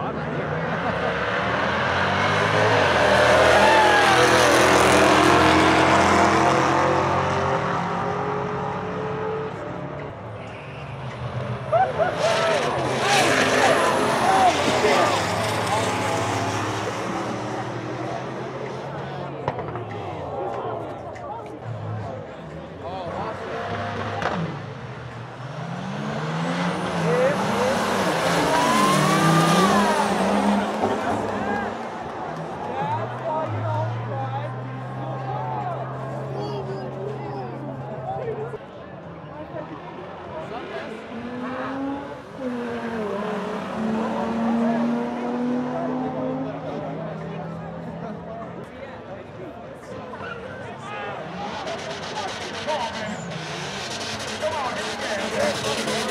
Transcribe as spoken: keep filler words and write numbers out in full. Come on, man. Come on, here we go.